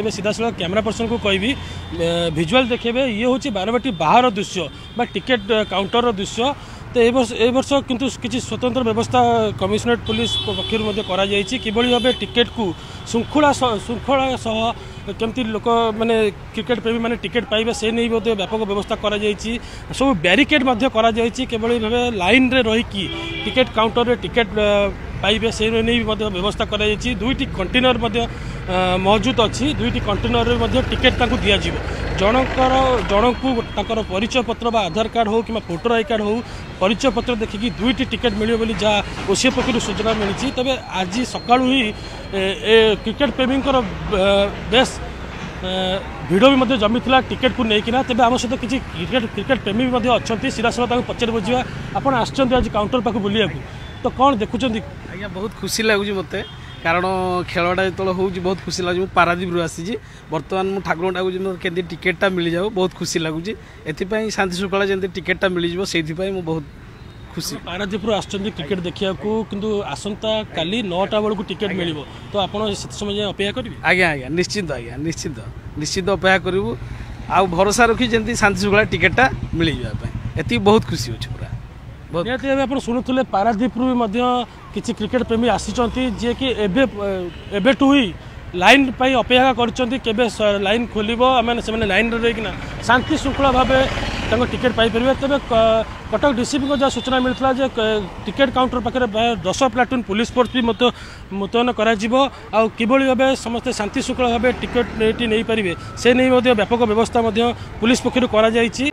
सीधा साल camera person को कहबी भिजुआल देखेबे ये हूँ बारबाटी बाहर दृश्य बा टिकेट काउंटर दृश्य तो ये वर्ष किंतु किसी स्वतंत्र व्यवस्था कमिश्नरेट पुलिस पक्ष भाव टिकेट को श्रृंखला सह केमती लोक माने क्रिकेट प्रेमी माने टिकेट पाइबे से नहीं बोध व्यापक व्यवस्था करा जायछि सब बैरिकेड मध्ये करा जायछि केवल भावे लाइन रे रही कि टिकेट काउंटर रे टिकेट पाइबे से नहीं बोध व्यवस्था करा जायछि दुईटी कंटेनर मध्ये मौजूद अछि दुईटी कंटेनर रे मध्ये टिकेट ताकू दिया जिवो जनकू ताकर परिचय पत्र बा आधार कार्ड हो कि फोटो आई कार्ड हो परिचय पत्र देखिकी दुईटी टिकेट मिलियो बोली जा ओसी पक्षरु सूचना मिलिछि तबे आज सकाळु ही क्रिकेट प्रेमींकर बेस भिड भी जमी था टिकेट को लेकिन तेज आम सहित किसी क्रिकेट प्रेमी भी अच्छा सीधासला पचार बुझा आपड़ आज काउंटर पाक बुलाया तो कौन देखुं आज्ञा बहुत खुशी लगुच मत कारण खेलटा जो हूँ बहुत खुशी लगुच पारादीप आसी बर्तमान मुझे ठाकुर डाकू के टिकेटा मिल जाओ बहुत खुशी लगुच ए शांति श्रृंखला जमी टिकेटा मिल जाओ से बहुत खुशी पारादीप क्रिकेट देखा किंतु आसंता काली 9टा बेलू टिकेट मिल तो आप समय जाए अपेक्षा करेंगे आज्ञा निश्चित अपेक्षा करूँ आ भरोसा रखी जमी शांति श्रृंखला टिकेटा मिल जाए ये बहुत खुशी अच्छे पूरा निहती आप शुणुले पारादीप किसी क्रिकेट प्रेमी आसी जे कि लाइन पर अपेक्षा कर लाइन खोल से लाइन रहीकिना शांति श्रृंखला भाव टिकेट पाई परिवे तबे कटक डीसीपी को जहाँ सूचना मिलता जे टिकेट काउंटर पाखे 10 प्लाटून पुलिस फोर्स भी मुतयन कर समस्त शांति श्रृंखला भाव टिकेट नहीं पारे से नहीं व्यापक व्यवस्था पुलिस पक्ष